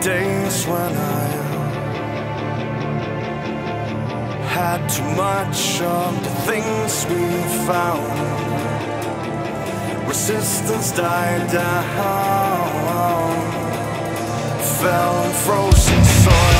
Days when I had too much of the things we found. Resistance died down, fell in frozen soil.